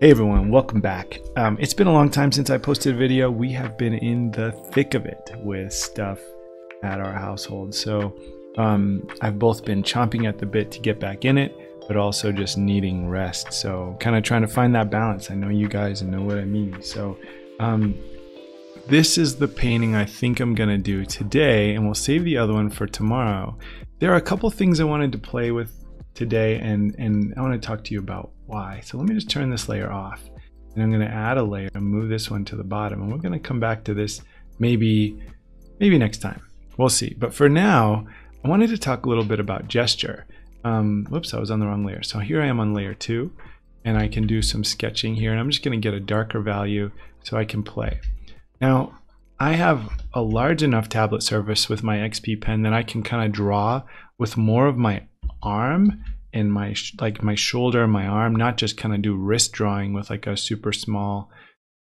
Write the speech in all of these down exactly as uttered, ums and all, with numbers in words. Hey everyone, welcome back. Um, it's been a long time since I posted a video. We have been in the thick of it with stuff at our household. So um, I've both been chomping at the bit to get back in it, but also just needing rest. So kind of trying to find that balance. I know you guys know what I mean. So um, this is the painting I think I'm gonna do today, and we'll save the other one for tomorrow. There are a couple things I wanted to play with today, and, and I wanna talk to you about why. So let me just turn this layer off, and I'm going to add a layer and move this one to the bottom, and we're going to come back to this maybe maybe next time, we'll see. But for now I wanted to talk a little bit about gesture. Um whoops, I was on the wrong layer. So here I am on layer two, and I can do some sketching here, and I'm just going to get a darker value so I can play. Now I have a large enough tablet surface with my X P pen that I can kind of draw with more of my arm and my like my shoulder, my arm, not just kind of do wrist drawing with like a super small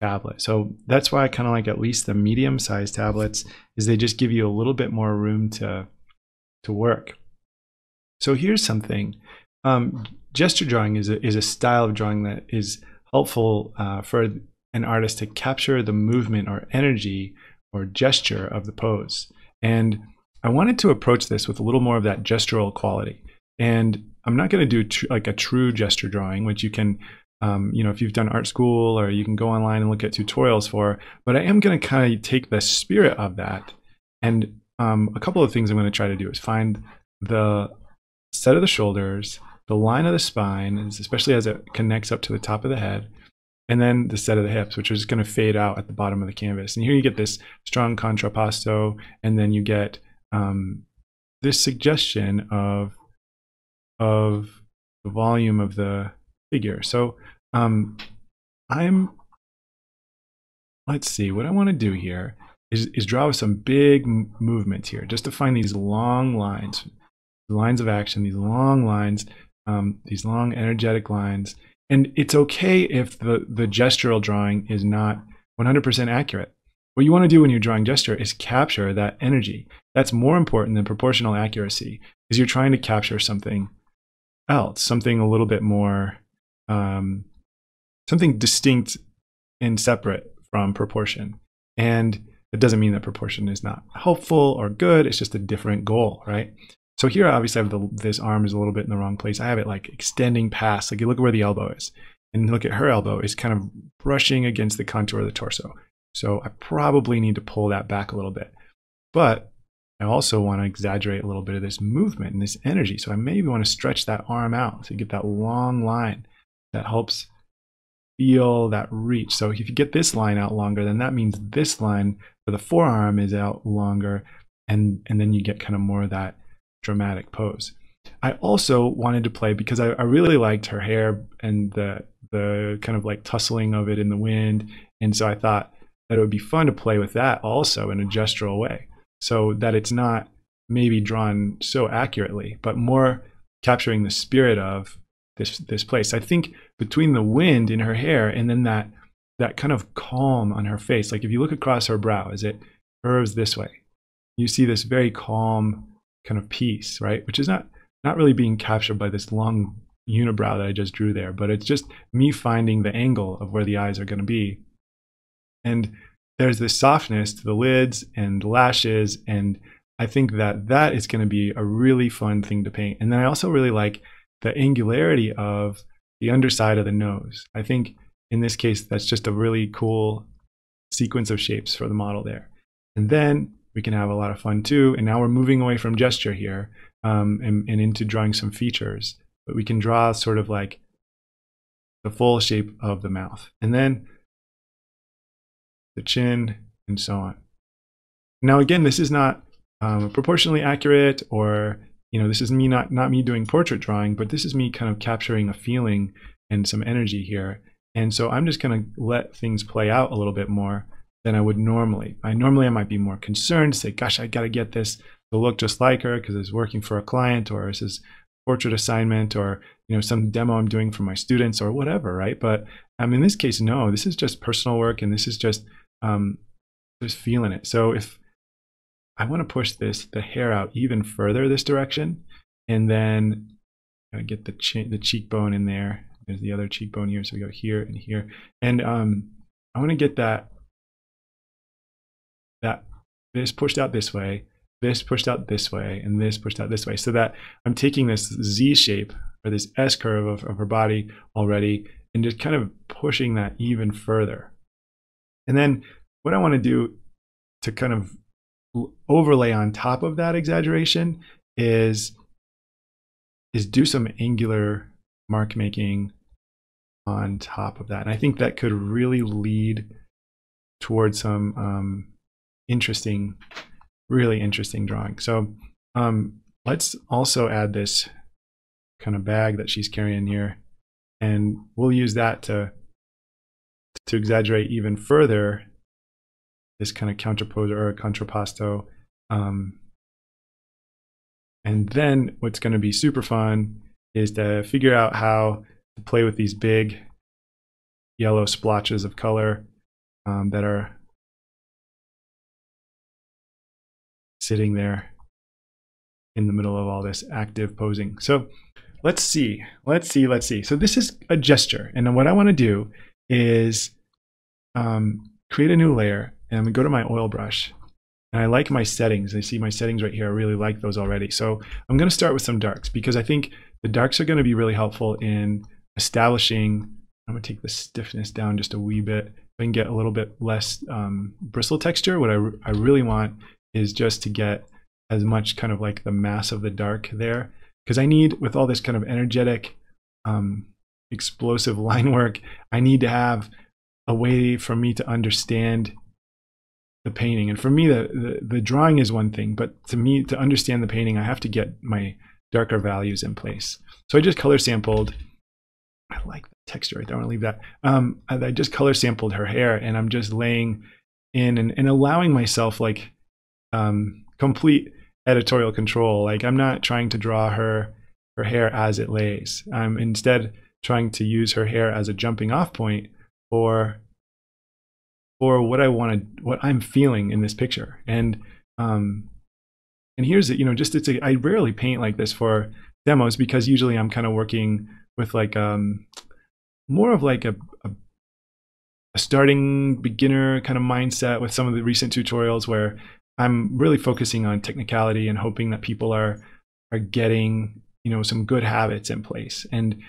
tablet. So that's why I kind of like at least the medium sized tablets, is they just give you a little bit more room to to work. So here's something. Um, gesture drawing is a, is a style of drawing that is helpful uh, for an artist to capture the movement or energy or gesture of the pose. And I wanted to approach this with a little more of that gestural quality. And I'm not going to do like a true gesture drawing, which you can, um, you know, if you've done art school, or you can go online and look at tutorials for, but I am going to kind of take the spirit of that. And um, a couple of things I'm going to try to do is find the set of the shoulders, the line of the spine, especially as it connects up to the top of the head, and then the set of the hips, which are just going to fade out at the bottom of the canvas. And here you get this strong contrapposto, and then you get um, this suggestion of of the volume of the figure. So um, I'm, let's see, what I want to do here is, is draw some big movements here, just to find these long lines, lines of action, these long lines, um, these long energetic lines. And it's okay if the, the gestural drawing is not one hundred percent accurate. What you want to do when you're drawing gesture is capture that energy. That's more important than proportional accuracy, because you're trying to capture something else, something a little bit more, um, something distinct and separate from proportion. And it doesn't mean that proportion is not helpful or good, it's just a different goal, right? So here obviously I have the, this arm is a little bit in the wrong place. I have it like extending past, like you look at where the elbow is, and look at her elbow is kind of brushing against the contour of the torso. So I probably need to pull that back a little bit, but I also want to exaggerate a little bit of this movement and this energy. So I maybe want to stretch that arm out so you get that long line that helps feel that reach. So if you get this line out longer, then that means this line for the forearm is out longer, and, and then you get kind of more of that dramatic pose. I also wanted to play, because I, I really liked her hair and the, the kind of like tussling of it in the wind. And so I thought that it would be fun to play with that also in a gestural way, so that it's not maybe drawn so accurately, but more capturing the spirit of this this place. I think between the wind in her hair and then that that kind of calm on her face, like if you look across her brow as it curves this way, you see this very calm kind of peace, right? Which is not not really being captured by this long unibrow that I just drew there, but it's just me finding the angle of where the eyes are going to be. And there's this softness to the lids and lashes, and I think that that is going to be a really fun thing to paint. And then I also really like the angularity of the underside of the nose. I think in this case that's just a really cool sequence of shapes for the model there. And then we can have a lot of fun too, and now we're moving away from gesture here um, and, and into drawing some features, but we can draw sort of like the full shape of the mouth, and then the chin, and so on. Now again, this is not um, proportionally accurate, or you know, this is me not not me doing portrait drawing, but this is me kind of capturing a feeling and some energy here. And so I'm just gonna let things play out a little bit more than I would normally. I normally I might be more concerned, say, gosh, I gotta get this to look just like her because it's working for a client, or this is portrait assignment, or you know, some demo I'm doing for my students or whatever, right? But um, in this case, no, this is just personal work, and this is just Um, just feeling it. So if I want to push this, the hair out even further this direction, and then I get the, the cheekbone in there, There's the other cheekbone here. So we go here and here. And um, I want to get that, that this pushed out this way, this pushed out this way, and this pushed out this way, so that I'm taking this Z shape or this S curve of, of her body already and just kind of pushing that even further. And then what I want to do to kind of overlay on top of that exaggeration is, is do some angular mark making on top of that. And I think that could really lead towards some um, interesting, really interesting drawing. So um, let's also add this kind of bag that she's carrying here, and we'll use that to to exaggerate even further this kind of counterpose or contrapposto. Um, and then what's going to be super fun is to figure out how to play with these big yellow splotches of color um, that are sitting there in the middle of all this active posing. So let's see, let's see, let's see. So this is a gesture, and then what I want to do is um, create a new layer, and I'm gonna go to my oil brush. And I like my settings. I see my settings right here. I really like those already. So I'm gonna start with some darks, because I think the darks are gonna be really helpful in establishing. I'm gonna take the stiffness down just a wee bit. If I can get a little bit less um, bristle texture, what I, I really want is just to get as much kind of like the mass of the dark there. Because I need, with all this kind of energetic, um, explosive line work, I need to have a way for me to understand the painting. And for me, the, the, the drawing is one thing, but to me, to understand the painting, I have to get my darker values in place. So I just color sampled. I like the texture right there, I want to leave that. Um, I, I just color sampled her hair, and I'm just laying in and, and allowing myself like um, complete editorial control. Like, I'm not trying to draw her, her hair as it lays. I'm instead trying to use her hair as a jumping off point for for what I want to, what I'm feeling in this picture. And um, and here's it, you know, just it's a, I rarely paint like this for demos, because usually I'm kind of working with like um, more of like a, a, a starting beginner kind of mindset with some of the recent tutorials, where I'm really focusing on technicality and hoping that people are are getting, you know, some good habits in place, and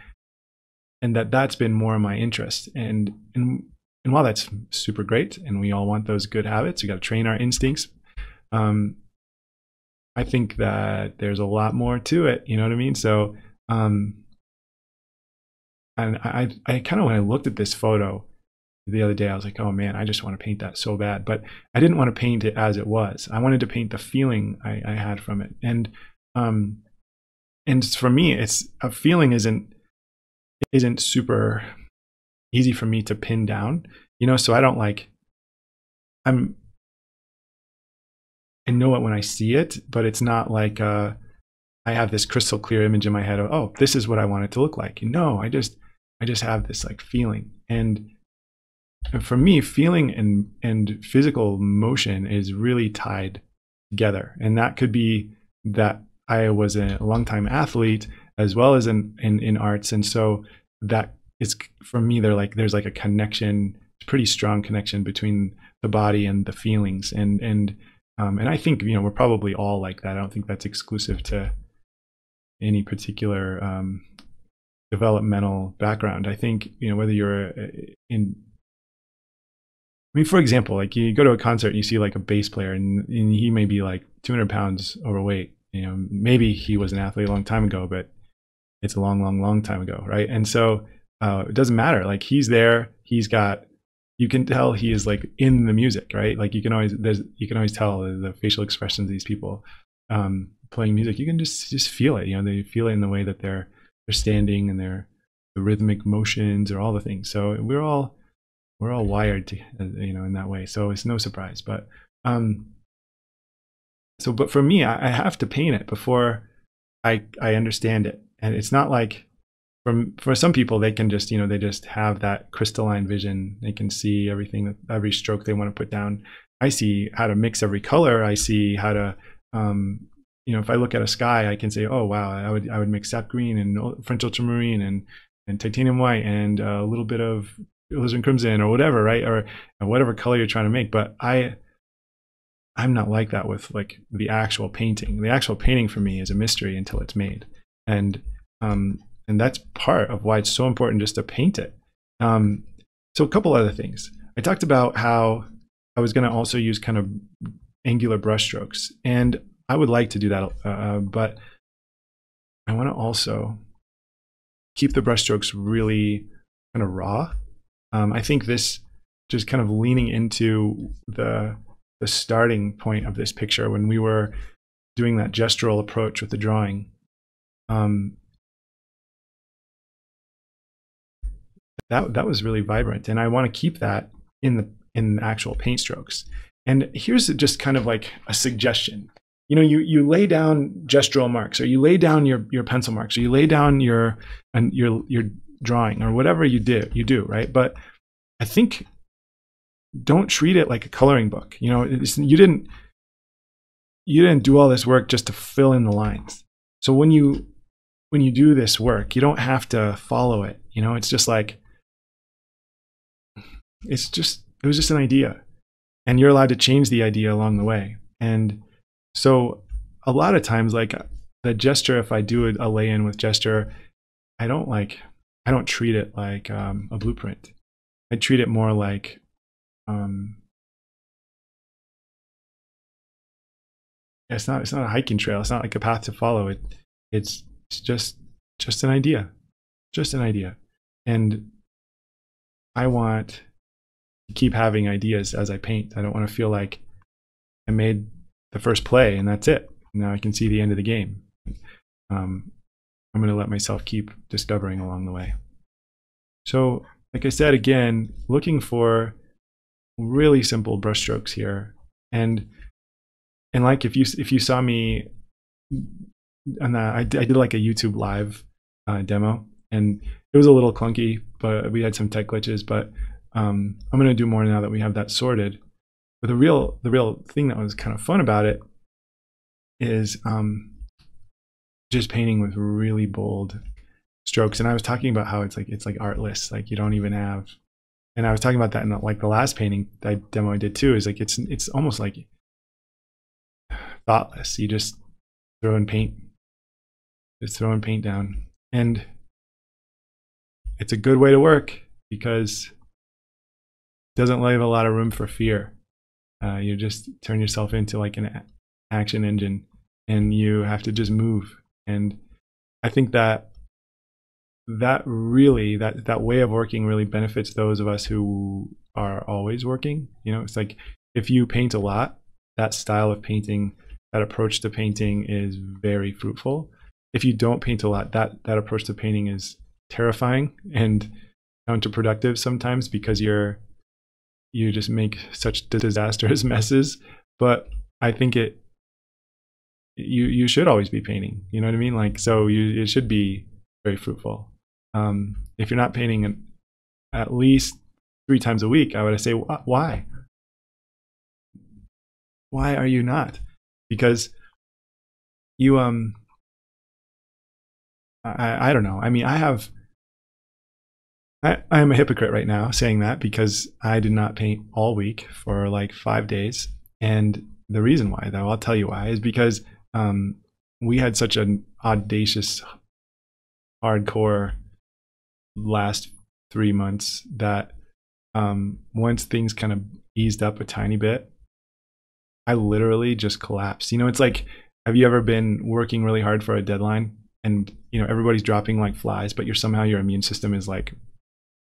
and that that's been more of my interest. And and And while that's super great, and we all want those good habits, we got to train our instincts. Um, I think that there's a lot more to it. You know what I mean? So, um, and I, I kind of, when I looked at this photo the other day, I was like, oh man, I just want to paint that so bad. But I didn't want to paint it as it was. I wanted to paint the feeling I, I had from it. And, um, and for me, it's a feeling isn't isn't super easy for me to pin down, you know, so I don't like, I'm, I know it when I see it, but it's not like uh, I have this crystal clear image in my head of, oh, this is what I want it to look like. No, I just, I just have this like feeling. And for me, feeling and, and physical motion is really tied together. And that could be that I was a longtime athlete as well as in, in, in arts. And so that, it's for me, they're like, there's like a connection, pretty strong connection between the body and the feelings, and and um, and I think, you know, we're probably all like that. I don't think that's exclusive to any particular um, developmental background. I think, you know, whether you're in, I mean, for example, like you go to a concert and you see like a bass player, and, and he may be like two hundred pounds overweight. You know, maybe he was an athlete a long time ago, but it's a long, long, long time ago, right? And so. Uh, it doesn't matter. Like, he's there. He's got. You can tell he is like in the music, right? Like you can always. There's. You can always tell the facial expressions of these people um, playing music. You can just just feel it. You know, they feel it in the way that they're they're standing and their the rhythmic motions or all the things. So we're all we're all wired to, you know, in that way. So it's no surprise. But um. So, but for me, I, I have to paint it before I I understand it, and it's not like. For, for some people, they can just, you know, they just have that crystalline vision. They can see everything, every stroke they want to put down. I see how to mix every color. I see how to, um, you know, if I look at a sky, I can say, oh, wow, I would I would mix sap green and French ultramarine and and titanium white and a little bit of alizarin crimson or whatever, right? Or whatever color you're trying to make. But I, I'm not like that with like the actual painting. The actual painting for me is a mystery until it's made. And, um, and that's part of why it's so important just to paint it. Um, so a couple other things. I talked about how I was going to also use kind of angular brush strokes. And I would like to do that, uh, but I want to also keep the brush strokes really kind of raw. Um, I think this just kind of leaning into the, the starting point of this picture when we were doing that gestural approach with the drawing. Um, that, that was really vibrant, and I want to keep that in the in actual paint strokes. And here's just kind of like a suggestion. You know, you, you lay down gestural marks, or you lay down your, your pencil marks, or you lay down your, and your, your drawing, or whatever you do, you do, right? But I think don't treat it like a coloring book. You know, it's, you didn't, you didn't do all this work just to fill in the lines. So when you, when you do this work, you don't have to follow it. You know, it's just like, it's just, it was just an idea, and you're allowed to change the idea along the way. And so a lot of times, like the gesture, if I do a, a lay in with gesture, I don't like, I don't treat it like um, a blueprint. I treat it more like, um, it's not, it's not a hiking trail. It's not like a path to follow. It, it's, it's just, just an idea, just an idea. And I want to keep having ideas as I paint. I don't want to feel like I made the first play and that's it. Now I can see the end of the game. Um, I'm going to let myself keep discovering along the way. So, like I said, again, looking for really simple brushstrokes here. And and like if you if you saw me, and I, I did like a YouTube live uh, demo, and it was a little clunky, but we had some tech glitches. But um, I'm going to do more now that we have that sorted. But the real the real thing that was kind of fun about it is. Um, just painting with really bold strokes. And I was talking about how it's like it's like artless, like you don't even have, and I was talking about that in the, like the last painting I demo I did too, is like it's it's almost like thoughtless. You just throw in paint, just throw in paint down. And it's a good way to work because it doesn't leave a lot of room for fear. Uh, you just turn yourself into like an action engine, and you have to just move. And I think that that really, that, that way of working really benefits those of us who are always working. You know, it's like if you paint a lot, that style of painting, that approach to painting is very fruitful. If you don't paint a lot, that, that approach to painting is terrifying and counterproductive sometimes because you're, you just make such disastrous messes. But I think it, you you should always be painting, you know what I mean? Like, so you, it should be very fruitful. Um, if you're not painting an, at least three times a week, I would say, why? Why are you not? Because you, um, I, I don't know. I mean, I have, I, I'm a hypocrite right now saying that because I did not paint all week for like five days. And the reason why, though, I'll tell you why, is because Um, we had such an audacious, hardcore last three months that um, once things kind of eased up a tiny bit, I literally just collapsed. You know, it's like, have you ever been working really hard for a deadline and, you know, everybody's dropping like flies, but you're somehow your immune system is like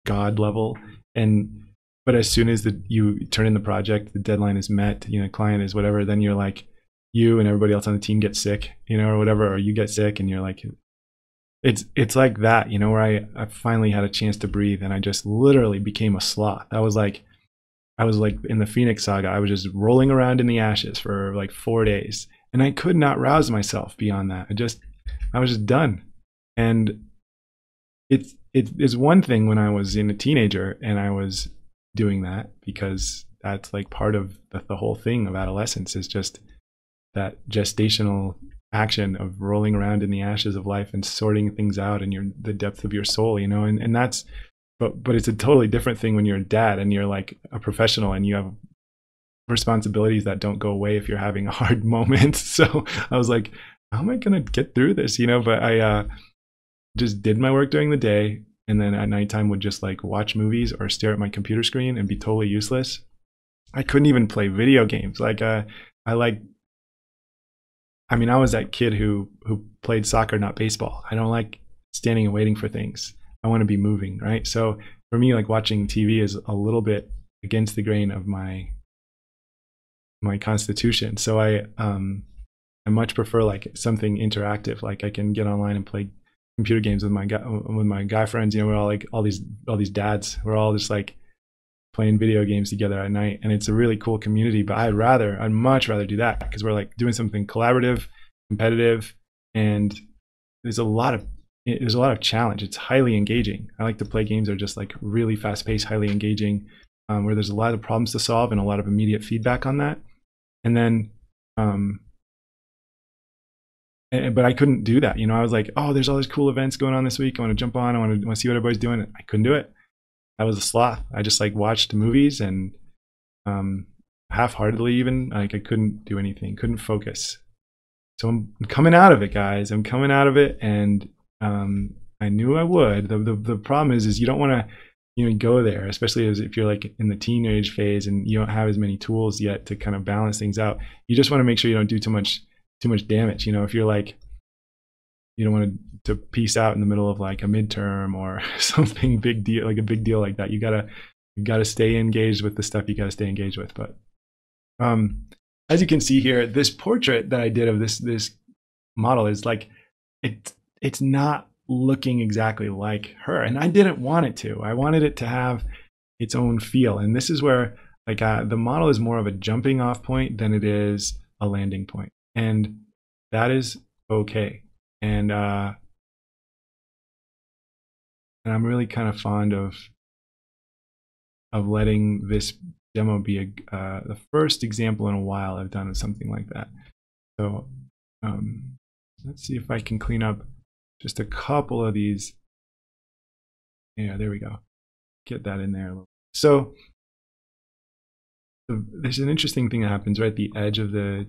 God level. And, but as soon as the, you turn in the project, the deadline is met, you know, client is whatever, then you're like, you and everybody else on the team get sick, you know, or whatever, or you get sick and you're like, it's it's like that, you know, where I, I finally had a chance to breathe and I just literally became a sloth. I was like, I was like in the Phoenix Saga, I was just rolling around in the ashes for like four days and I could not rouse myself beyond that. I just, I was just done. And it's, it is one thing when I was in a teenager and I was doing that, because that's like part of the, the whole thing of adolescence is just that gestational action of rolling around in the ashes of life and sorting things out in your the depth of your soul, you know, and, and that's but but it's a totally different thing when you're a dad and you're like a professional and you have responsibilities that don't go away if you're having a hard moment. So I was like, how am I gonna get through this, you know? But I uh just did my work during the day, and then at nighttime would just like watch movies or stare at my computer screen and be totally useless. I couldn't even play video games. Like uh I like I mean, I was that kid who who played soccer, not baseball. I don't like standing and waiting for things. I want to be moving, right? So for me, like watching T V is a little bit against the grain of my my constitution. So I um I much prefer like something interactive. Like I can get online and play computer games with my guy with my guy friends. You know, we're all like all these all these dads. We're all just like playing video games together at night, and it's a really cool community. But I'd rather, I'd much rather do that, because we're like doing something collaborative, competitive, and there's a lot of there's a lot of challenge. It's highly engaging. I like to play games that are just like really fast-paced, highly engaging, um, where there's a lot of problems to solve and a lot of immediate feedback on that. And then, um, and, but I couldn't do that. You know, I was like, oh, there's all these cool events going on this week. I want to jump on. I want to, want to see what everybody's doing. I couldn't do it. I was a sloth. I just like watched movies and um, half-heartedly even, like I couldn't do anything, couldn't focus. So I'm, I'm coming out of it, guys. I'm coming out of it, and um, I knew I would. The, the, the problem is, is you don't want to, you know, go there, especially as if you're like in the teenage phase and you don't have as many tools yet to kind of balance things out. You just want to make sure you don't do too much, too much damage. You know, if you're like, you don't want to, to peace out in the middle of like a midterm or something big deal, like a big deal like that. You gotta, you gotta stay engaged with the stuff you gotta stay engaged with. But um, as you can see here, this portrait that I did of this this model is like, it it's not looking exactly like her, and I didn't want it to. I wanted it to have its own feel, and this is where like uh, the model is more of a jumping off point than it is a landing point, and that is okay. And uh, and I'm really kind of fond of of letting this demo be a, uh, the first example in a while I've done of something like that. So um, let's see if I can clean up just a couple of these. Yeah, there we go. Get that in there a little. So the, there's an interesting thing that happens right at the edge of the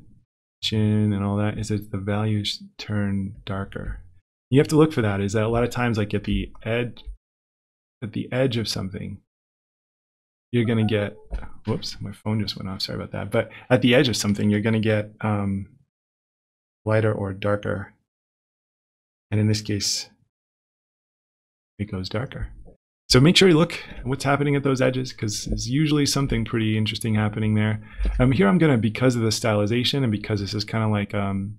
chin and all that, is that the values turn darker. You have to look for that. Is that a lot of times, like at the edge, at the edge of something, you're gonna get. Whoops, my phone just went off. Sorry about that. But at the edge of something, you're gonna get um, lighter or darker. And in this case, it goes darker. So make sure you look what's happening at those edges, because there's usually something pretty interesting happening there. Um, here I'm going to, because of the stylization and because this is kind of like um,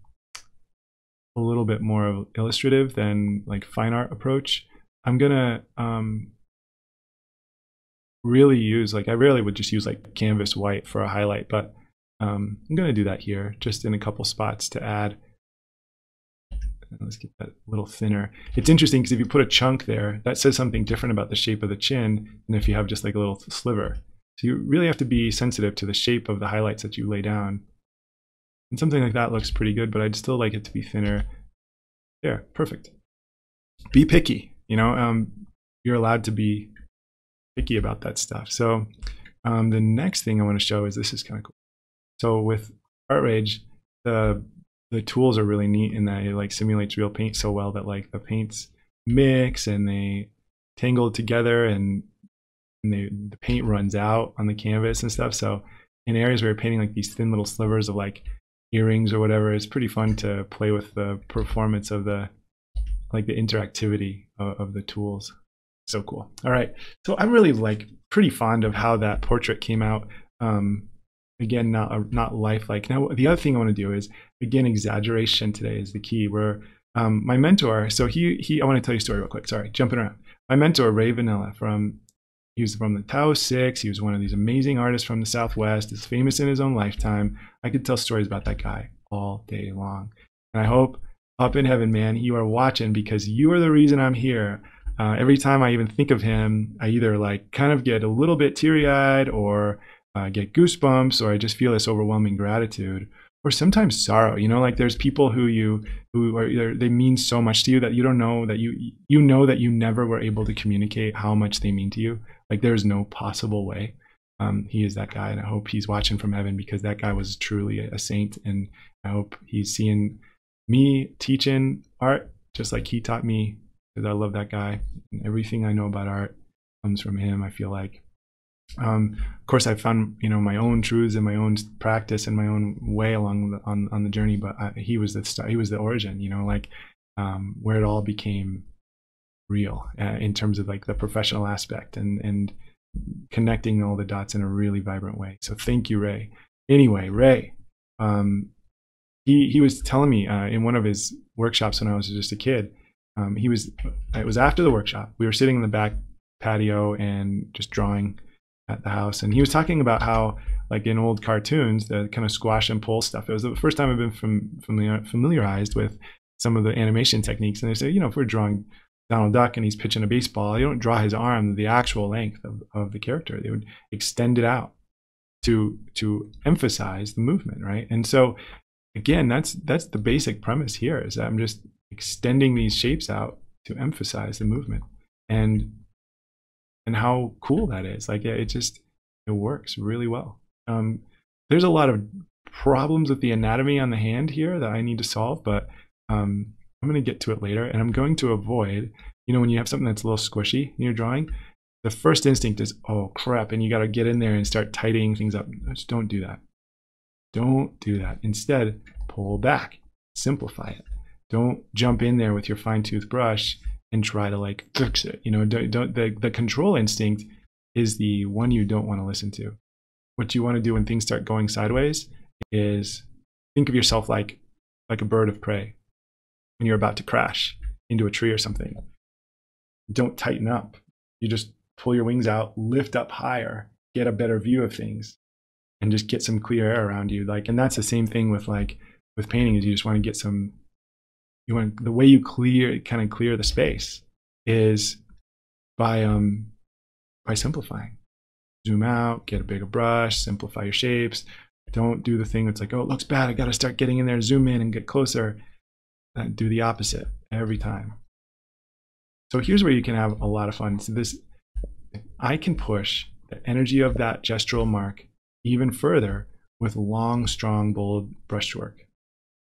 a little bit more illustrative than like fine art approach, I'm going to um, really use, like I rarely would just use like canvas white for a highlight, but um, I'm going to do that here just in a couple spots to add. Let's get that a little thinner. It's interesting because if you put a chunk there, that says something different about the shape of the chin than if you have just like a little sliver. So you really have to be sensitive to the shape of the highlights that you lay down. And something like that looks pretty good, but I'd still like it to be thinner. There, perfect. Be picky. You know, um, you're allowed to be picky about that stuff. So um, the next thing I want to show is, this is kind of cool. So with ArtRage, the The tools are really neat in that it like simulates real paint so well that like the paints mix and they tangle together, and, and they, the paint runs out on the canvas and stuff. So in areas where you're painting like these thin little slivers of like earrings or whatever, it's pretty fun to play with the performance of the, like the interactivity of, of the tools. So cool. All right. So I'm really like pretty fond of how that portrait came out. Um, Again, not a, not lifelike. Now, the other thing I want to do is, again, exaggeration today is the key. Where um, my mentor, so he he, I want to tell you a story real quick. Sorry, jumping around. My mentor, Ray Vanilla, from he was from the Taos Six. He was one of these amazing artists from the Southwest. He's famous in his own lifetime. I could tell stories about that guy all day long. And I hope up in heaven, man, you are watching, because you are the reason I'm here. Uh, every time I even think of him, I either like kind of get a little bit teary-eyed, or I uh, get goosebumps, or I just feel this overwhelming gratitude or sometimes sorrow. You know, like there's people who you who are they mean so much to you that you don't know that you you know that you never were able to communicate how much they mean to you. Like there is no possible way. Um, he is that guy, and I hope he's watching from heaven, because that guy was truly a saint, and I hope he's seeing me teaching art just like he taught me, because I love that guy, and everything I know about art comes from him, I feel like. Um, of course, I've found, you know, my own truths and my own practice and my own way along the, on on the journey, but I, he was the he was the origin, you know, like um, where it all became real uh, in terms of like the professional aspect and and connecting all the dots in a really vibrant way. So thank you, Ray. Anyway, Ray, um, he he was telling me uh, in one of his workshops when I was just a kid. Um, he was it was after the workshop. We were sitting in the back patio and just drawing at the house, and he was talking about how, like in old cartoons, the kind of squash and pull stuff. It was the first time I've been from, familiar, familiarized with some of the animation techniques. And they say, you know, if we're drawing Donald Duck and he's pitching a baseball, you don't draw his arm the actual length of, of the character. They would extend it out to to emphasize the movement, right? And so, again, that's that's the basic premise here, is that I'm just extending these shapes out to emphasize the movement. And And how cool that is. Like, yeah, it just, it works really well. Um, there's a lot of problems with the anatomy on the hand here that I need to solve, but um, I'm going to get to it later. And I'm going to avoid, you know, when you have something that's a little squishy in your drawing, the first instinct is, oh crap, and you got to get in there and start tidying things up. Just don't do that. Don't do that. Instead, pull back, simplify it. Don't jump in there with your fine-tooth brush and try to like fix it. You know, don't, don't, the, the control instinct is the one you don't want to listen to. What you want to do when things start going sideways is think of yourself like, like a bird of prey when you're about to crash into a tree or something. Don't tighten up. You just pull your wings out, lift up higher, get a better view of things, and just get some clear air around you. Like, and that's the same thing with like, with painting, is you just want to get some, you want the way you clear, kind of clear the space is by um by simplifying. Zoom out, get a bigger brush, simplify your shapes. Don't do the thing that's like, oh, it looks bad, I got to start getting in there, zoom in and get closer. And do the opposite every time. So here's where you can have a lot of fun. So this, I can push the energy of that gestural mark even further with long, strong, bold brushwork.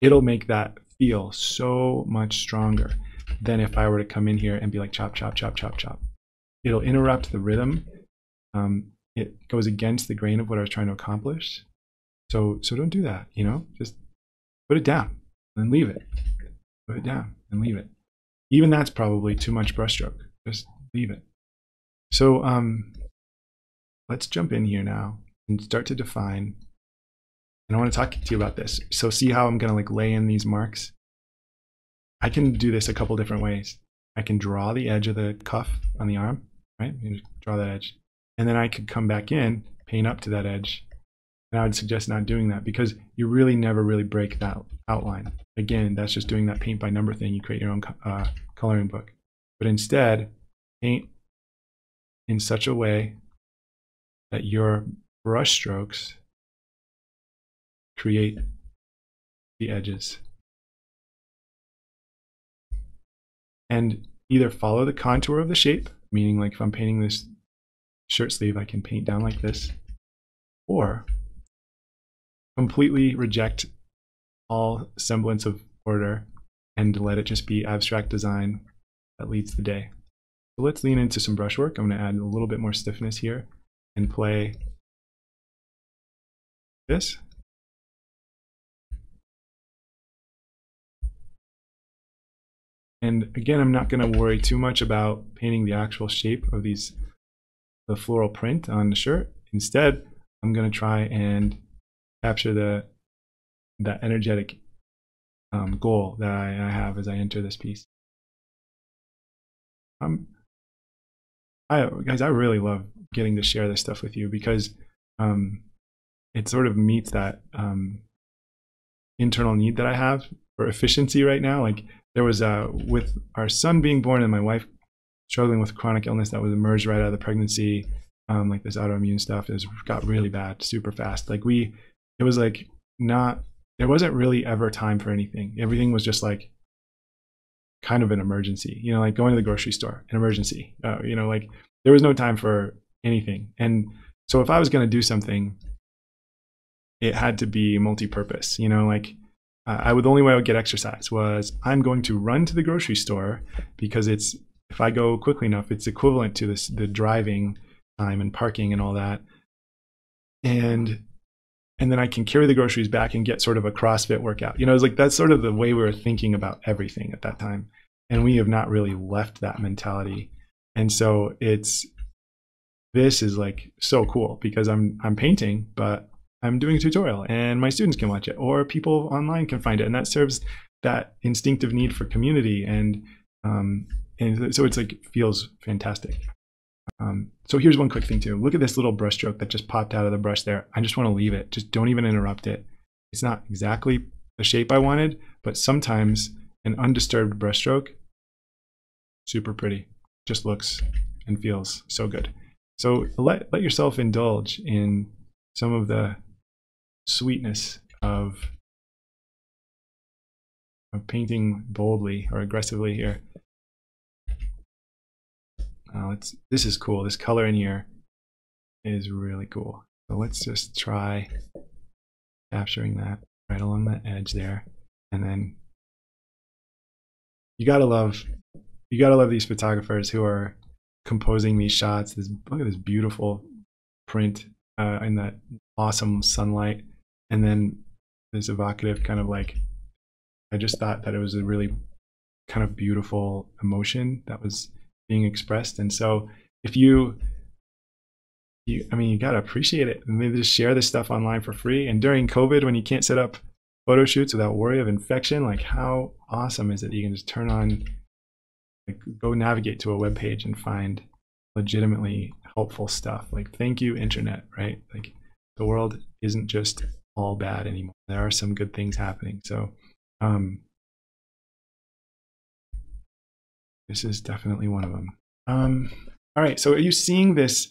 It'll make that feel so much stronger than if I were to come in here and be like chop, chop, chop, chop, chop. It'll interrupt the rhythm. Um, it goes against the grain of what I was trying to accomplish. So, so don't do that, you know, just put it down and leave it. Put it down and leave it. Even that's probably too much brushstroke. Just leave it. So um, let's jump in here now and start to define. And I want to talk to you about this. So see how I'm going to like lay in these marks? I can do this a couple different ways. I can draw the edge of the cuff on the arm, right? You just draw that edge. And then I could come back in, paint up to that edge. And I would suggest not doing that, because you really never really break that outline. Again, that's just doing that paint by number thing. You create your own uh, coloring book. But instead, paint in such a way that your brush strokes create the edges, and either follow the contour of the shape, meaning like if I'm painting this shirt sleeve, I can paint down like this, or completely reject all semblance of order and let it just be abstract design that leads the day. So let's lean into some brushwork. I'm going to add a little bit more stiffness here and play this. And again, I'm not going to worry too much about painting the actual shape of these, the floral print on the shirt. Instead, I'm going to try and capture the, the energetic um, goal that I, I have as I enter this piece. Um, I, guys, I really love getting to share this stuff with you, because um, it sort of meets that um, internal need that I have for efficiency right now. Like, there was, uh, with our son being born and my wife struggling with chronic illness that was emerged right out of the pregnancy, um, like this autoimmune stuff has got really bad super fast. Like we, it was like not there wasn't really ever time for anything. Everything was just like kind of an emergency, you know, like going to the grocery store, an emergency, uh, you know, like there was no time for anything. And so if I was going to do something, it had to be multi-purpose, you know, like uh, I would, the only way I would get exercise was I'm going to run to the grocery store because it's, if I go quickly enough, it's equivalent to this, the driving time and parking and all that. And, and then I can carry the groceries back and get sort of a CrossFit workout. You know, it's like, that's sort of the way we were thinking about everything at that time. And we have not really left that mentality. And so it's, this is like so cool because I'm, I'm painting, but I'm doing a tutorial and my students can watch it or people online can find it. And that serves that instinctive need for community. And, um, and so it's like, feels fantastic. Um, so here's one quick thing too. Look at this little brush stroke that just popped out of the brush there. I just want to leave it. Just don't even interrupt it. It's not exactly the shape I wanted, but sometimes an undisturbed brush stroke, super pretty, just looks and feels so good. So let, let yourself indulge in some of the sweetness of, of painting boldly or aggressively here. Uh, let's, this is cool. This color in here is really cool. So let's just try capturing that right along the edge there. And then you gotta love, you gotta love these photographers who are composing these shots. This, look at this beautiful print uh, in that awesome sunlight. And then this evocative kind of like, I just thought that it was a really kind of beautiful emotion that was being expressed. And so if you, you, I mean, you got to appreciate it. And they just share this stuff online for free. And during COVID, when you can't set up photo shoots without worry of infection, like how awesome is it? You can just turn on, like go navigate to a web page and find legitimately helpful stuff. Like, thank you, internet, right? Like the world isn't just all bad anymore. There are some good things happening. So, um, this is definitely one of them. Um, all right, so are you seeing this?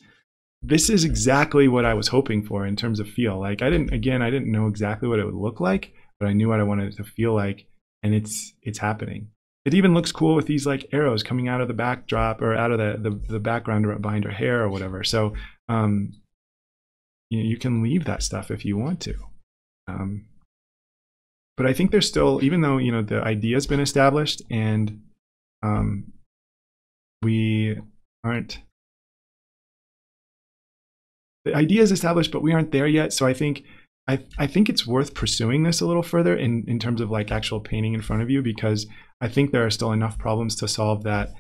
This is exactly what I was hoping for in terms of feel. Like I didn't, again, I didn't know exactly what it would look like, but I knew what I wanted it to feel like, and it's it's happening. It even looks cool with these like arrows coming out of the backdrop or out of the the, the background or behind her hair or whatever. So um, you know, you can leave that stuff if you want to. Um, but I think there's still, even though you know the idea's been established and Um, we aren't, the idea is established, but we aren't there yet. So I think, I, I think it's worth pursuing this a little further in, in terms of like actual painting in front of you, because I think there are still enough problems to solve that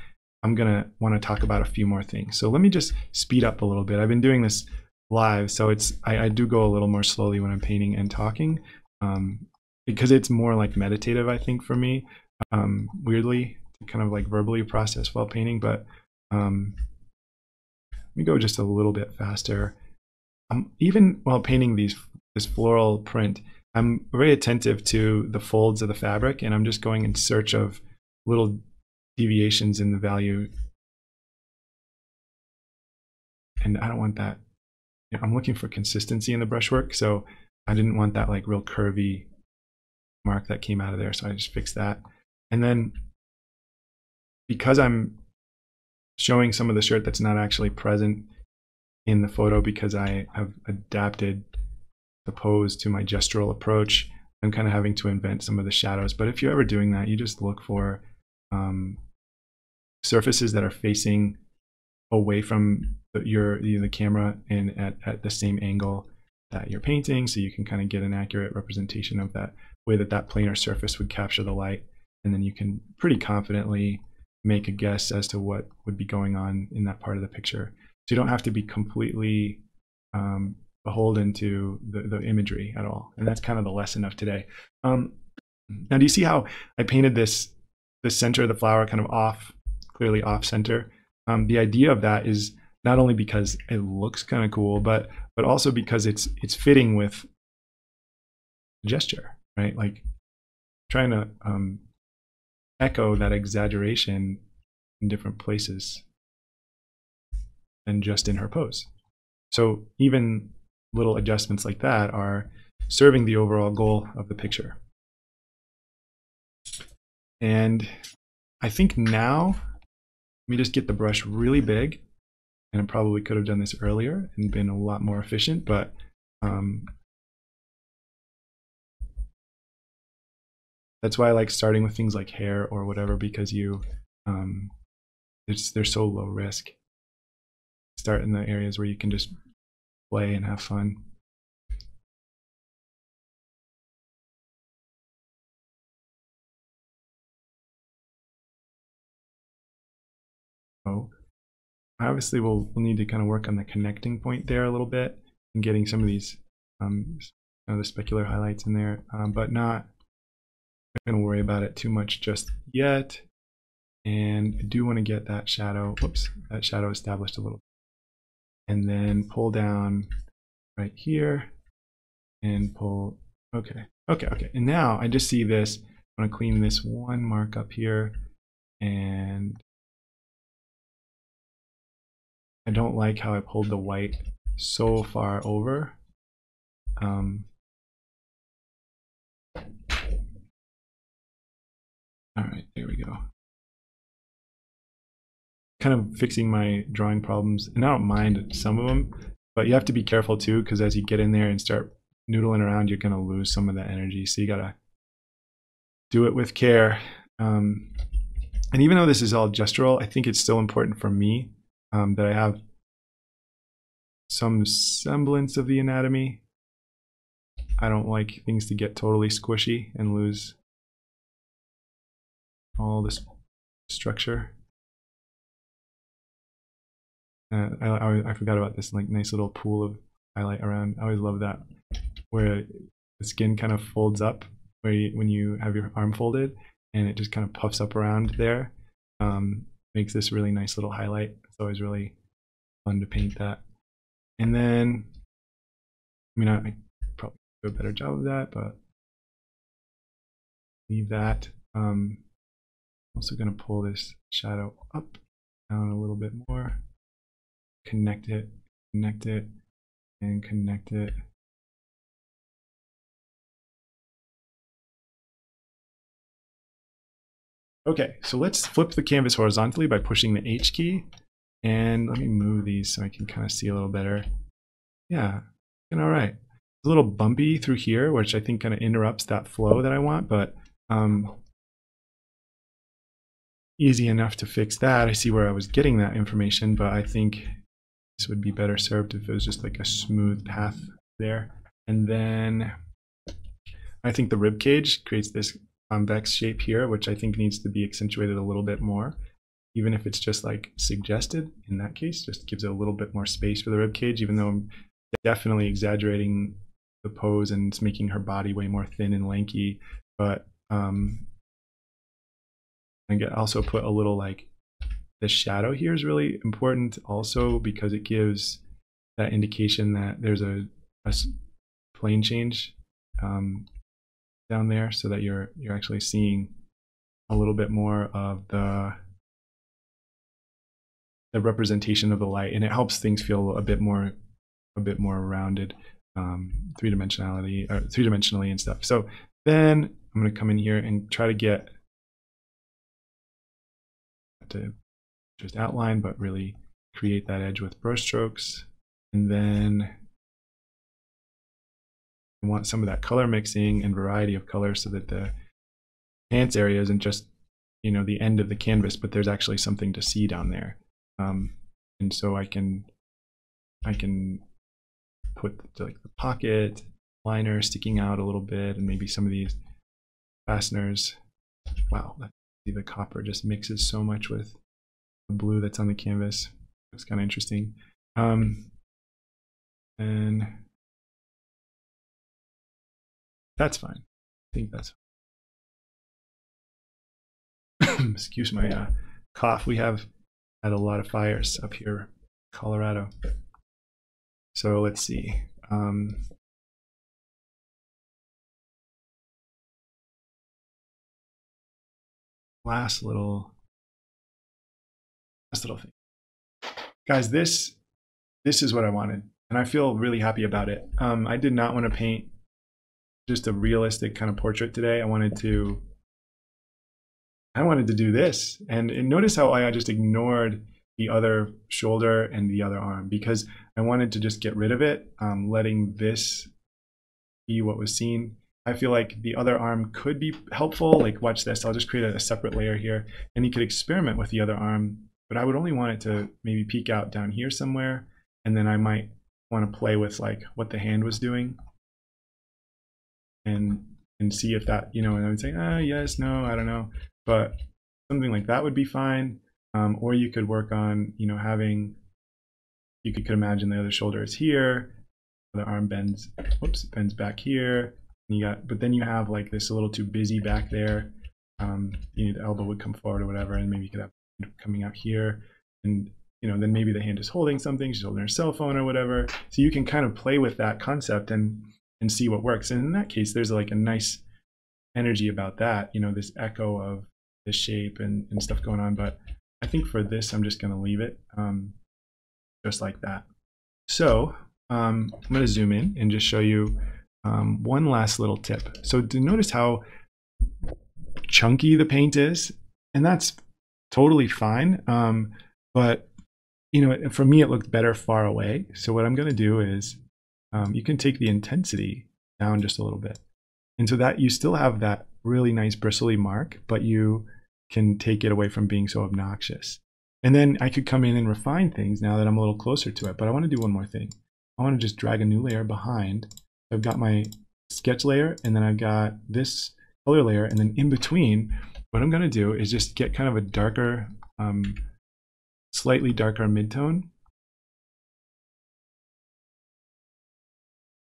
I'm going to want to talk about a few more things. So let me just speed up a little bit. I've been doing this live, so it's, I, I do go a little more slowly when I'm painting and talking, um, because it's more like meditative, I think, for me, um, weirdly. Kind of like verbally process while painting, but um, let me go just a little bit faster. Um, even while painting these this floral print, I'm very attentive to the folds of the fabric, and I'm just going in search of little deviations in the value. And I don't want that. I'm looking for consistency in the brushwork, so I didn't want that like real curvy mark that came out of there, so I just fixed that. And then because I'm showing some of the shirt that's not actually present in the photo because I have adapted the pose to my gestural approach, I'm kind of having to invent some of the shadows. But if you're ever doing that, you just look for um, surfaces that are facing away from your, your the camera and at, at the same angle that you're painting, so you can kind of get an accurate representation of that way that that planar surface would capture the light. And then you can pretty confidently make a guess as to what would be going on in that part of the picture. So you don't have to be completely um, beholden to the, the imagery at all. And that's kind of the lesson of today. Um, now, do you see how I painted this, the center of the flower kind of off, clearly off center? Um, the idea of that is not only because it looks kind of cool, but, but also because it's, it's fitting with gesture, right? Like trying to um, echo that exaggeration in different places and just in her pose. So even little adjustments like that are serving the overall goal of the picture. And I think now, let me just get the brush really big, and I probably could have done this earlier and been a lot more efficient, but um, that's why I like starting with things like hair or whatever, because you um, it's, they're so low risk. Start in the areas where you can just play and have fun. So obviously we'll, we'll need to kind of work on the connecting point there a little bit and getting some of these um, kind of the specular highlights in there, um, but not going to worry about it too much just yet. And I do want to get that shadow, whoops, that shadow established a little bit. And then pull down right here and pull, okay, okay, okay. And now I just see this, I want to clean this one mark up here, and I don't like how I pulled the white so far over. Um, All right, there we go. Kind of fixing my drawing problems, and I don't mind some of them, but you have to be careful too, because as you get in there and start noodling around, you're going to lose some of that energy. So you got to do it with care. Um, and even though this is all gestural, I think it's still important for me um, that I have some semblance of the anatomy. I don't like things to get totally squishy and lose all this structure. Uh, I, I, I forgot about this like nice little pool of highlight around. I always love that, where the skin kind of folds up where you, when you have your arm folded, and it just kind of puffs up around there. Um, makes this really nice little highlight. It's always really fun to paint that. And then, I mean, I, I probably do a better job of that, but leave that. Um, also going to pull this shadow up, down a little bit more, connect it, connect it, and connect it. Okay, so let's flip the canvas horizontally by pushing the H key, and let me move these so I can kind of see a little better. Yeah, and all right. It's a little bumpy through here, which I think kind of interrupts that flow that I want, but um, easy enough to fix that. I see where I was getting that information, but I think this would be better served if it was just like a smooth path there. And then I think the rib cage creates this convex shape here, which I think needs to be accentuated a little bit more, even if it's just like suggested in that case, just gives it a little bit more space for the rib cage, even though I'm definitely exaggerating the pose and it's making her body way more thin and lanky. But um, and also put a little, like, the shadow here is really important also, because it gives that indication that there's a, a plane change um, down there, so that you're you're actually seeing a little bit more of the the representation of the light, and it helps things feel a bit more a bit more rounded, um, three dimensionality, or three dimensionally and stuff. So then I'm going to come in here and try to get to just outline, but really create that edge with brush strokes. And then I want some of that color mixing and variety of color, so that the pants area isn't just, you know, the end of the canvas, but there's actually something to see down there. Um, and so I can I can put the, like the pocket liner sticking out a little bit, and maybe some of these fasteners. Wow. The copper just mixes so much with the blue that's on the canvas. It's kind of interesting. Um, and that's fine. I think that's fine. Excuse my uh, cough. We have had a lot of fires up here in Colorado. So let's see. Um, Last little, last little thing, guys. This, this is what I wanted, and I feel really happy about it. Um, I did not want to paint just a realistic kind of portrait today. I wanted to, I wanted to do this. And, and notice how I just ignored the other shoulder and the other arm because I wanted to just get rid of it, um, letting this be what was seen. I feel like the other arm could be helpful. Like, watch this, I'll just create a, a separate layer here, and you could experiment with the other arm, but I would only want it to maybe peek out down here somewhere. And then I might want to play with like what the hand was doing and, and see if that, you know, and I would say, ah, yes, no, I don't know. But something like that would be fine. Um, or you could work on, you know, having, you could, could imagine the other shoulder is here, the arm bends, whoops, bends back here. You got, but then you have like this a little too busy back there. Um, you know, the elbow would come forward or whatever, and maybe you could have coming out here, and you know, then maybe the hand is holding something, she's holding her cell phone or whatever. So you can kind of play with that concept and and see what works. And in that case, there's like a nice energy about that. You know, this echo of the shape and and stuff going on. But I think for this, I'm just going to leave it um, just like that. So um, I'm going to zoom in and just show you. Um, one last little tip. So to notice how chunky the paint is, and that's totally fine. Um, but you know, for me, it looked better far away. So what I'm going to do is um, you can take the intensity down just a little bit. And so that you still have that really nice bristly mark, but you can take it away from being so obnoxious. And then I could come in and refine things now that I'm a little closer to it, but I want to do one more thing. I want to just drag a new layer behind. I've got my sketch layer, and then I've got this color layer, and then in between, what I'm going to do is just get kind of a darker, um, slightly darker midtone.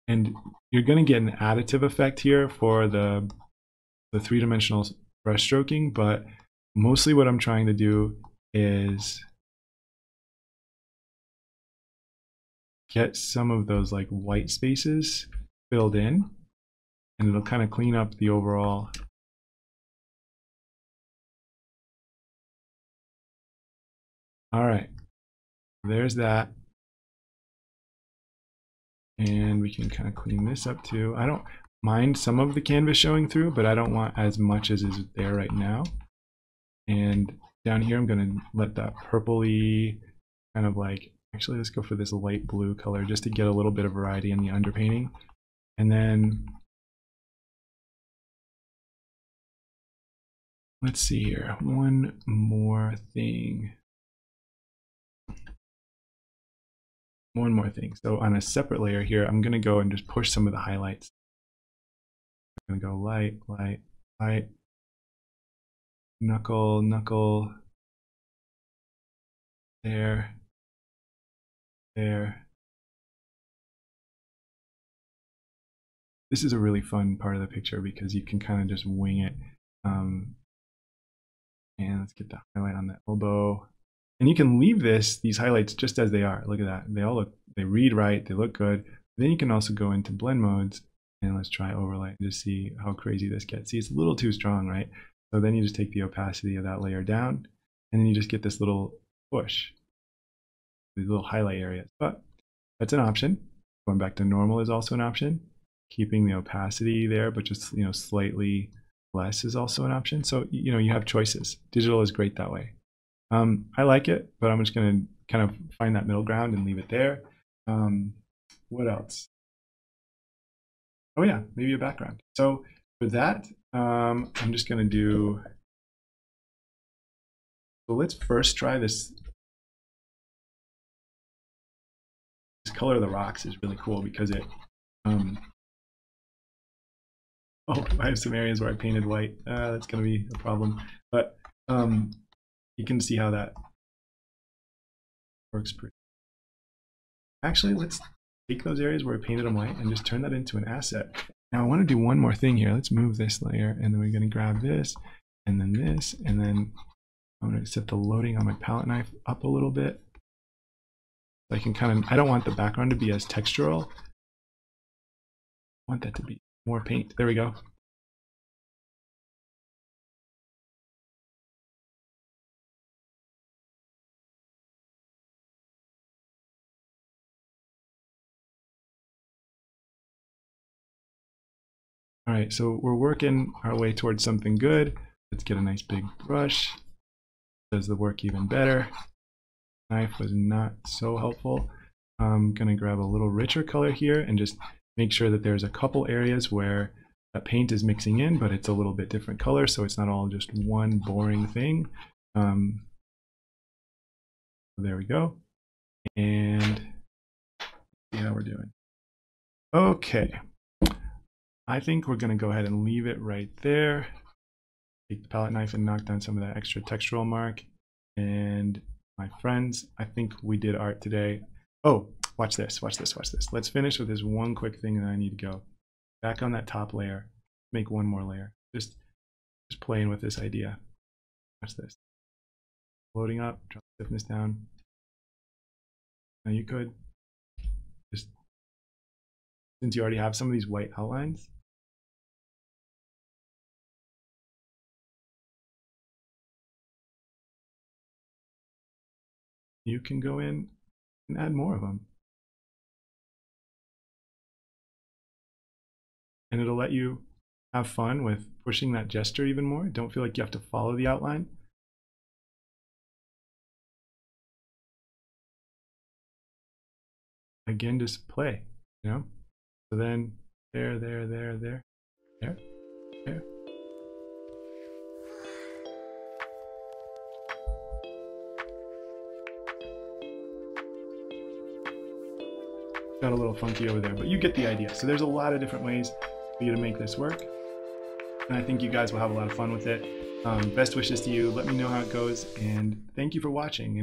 And you're going to get an additive effect here for the, the three-dimensional brushstroking, but mostly what I'm trying to do is get some of those like white spaces filled in, and it'll kind of clean up the overall. All right, there's that. And we can kind of clean this up too. I don't mind some of the canvas showing through, but I don't want as much as is there right now. And down here, I'm gonna let that purpley kind of like, actually let's go for this light blue color just to get a little bit of variety in the underpainting. And then let's see here, one more thing. One more thing. So on a separate layer here, I'm going to go and just push some of the highlights. I'm going to go light, light, light, knuckle, knuckle, there, there. This is a really fun part of the picture because you can kind of just wing it. Um, and let's get the highlight on the elbow. And you can leave this, these highlights just as they are. Look at that. They all look, they read right, they look good. Then you can also go into blend modes, and let's try overlay and just see how crazy this gets. See, it's a little too strong, right? So then you just take the opacity of that layer down, and then you just get this little push, these little highlight areas. But that's an option. Going back to normal is also an option. Keeping the opacity there, but just, you know, slightly less is also an option. So, you know, you have choices. Digital is great that way. Um, I like it, but I'm just going to kind of find that middle ground and leave it there. Um, what else? Oh yeah, maybe a background. So for that, um, I'm just going to do, so let's first try this. This color of the rocks is really cool because it, um, oh, I have some areas where I painted white. Uh, that's going to be a problem. But um, you can see how that works pretty. Actually, let's take those areas where I painted them white and just turn that into an asset. Now, I want to do one more thing here. Let's move this layer, and then we're going to grab this, and then this, and then I'm going to set the loading on my palette knife up a little bit. So I can kind of, I don't want the background to be as textural. I want that to be more paint. There we go. All right, so we're working our way towards something good. Let's get a nice big brush. Does the work even better. Knife was not so helpful. I'm gonna grab a little richer color here and just make sure that there's a couple areas where that paint is mixing in, but it's a little bit different color, so it's not all just one boring thing. Um, there we go. And see how we're doing. Okay. I think we're gonna go ahead and leave it right there. Take the palette knife and knock down some of that extra textural mark. And my friends, I think we did art today. Oh, watch this, watch this, watch this. Let's finish with this one quick thing, and I need to go back on that top layer, make one more layer. Just, just playing with this idea. Watch this. Loading up, drop the stiffness down. Now you could just, since you already have some of these white outlines, you can go in and add more of them. And it'll let you have fun with pushing that gesture even more. Don't feel like you have to follow the outline. Again, just play, you know? So then there, there, there, there, there, there. Got a little funky over there, but you get the idea. So there's a lot of different ways for you to make this work, and I think you guys will have a lot of fun with it. Um, best wishes to you. Let me know how it goes, and thank you for watching.